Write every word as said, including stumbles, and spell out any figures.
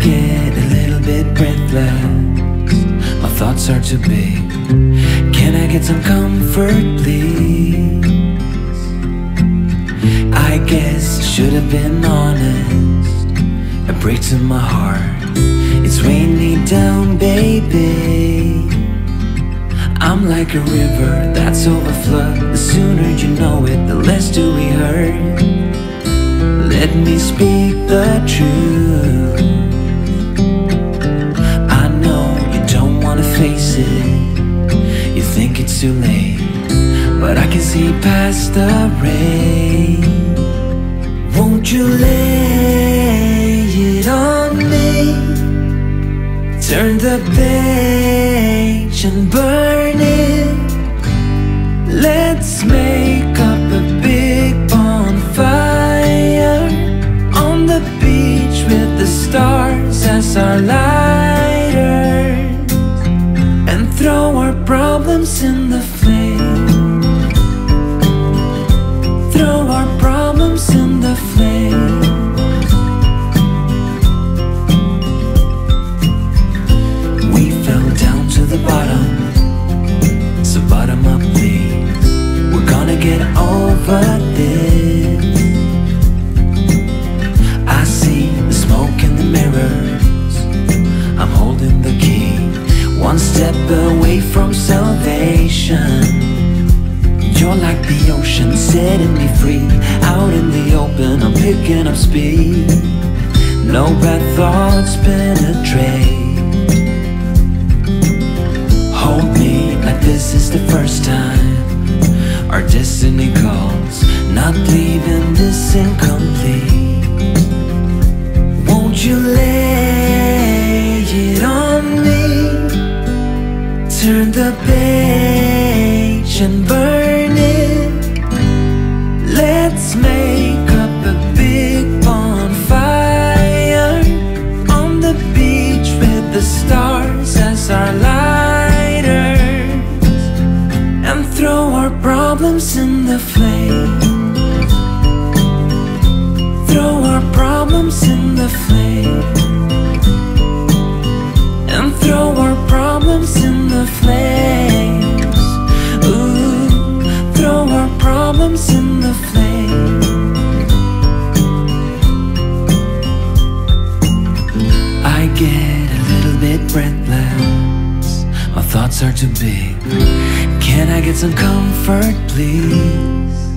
get a little bit breathless. My thoughts are too big. Can I get some comfort, please? I guess I should have been honest. A break to my heart. It's weighing me down, baby. I'm like a river that's overflowed. The sooner you know it, the less do we hurt. Let me speak the truth. I know you don't wanna face it. You think it's too late, but I can see past the rain. Won't you lay it on me? Turn the page and burn it. Let's make up a big bonfire on the beach with the stars as our lighters, and throw our problems in the flame. Throw our problems in the flame. The bottom, so bottom up please. We're gonna get over this. I see the smoke in the mirrors. I'm holding the key, one step away from salvation. You're like the ocean, setting me free. Out in the open, I'm picking up speed. No bad thoughts penetrate. Hold me like this is the first time our destiny calls, not leaving this incomplete. Won't you lay it on me? Turn the page and burn it. Let's make up a big bonfire on the beach with the stars as our light. Throw our problems in the flame. Throw our problems in the flame. And throw our problems in the flames. Ooh, throw our problems in the flame. I get a little bit breathless. My thoughts are too big. Can I get some comfort, please?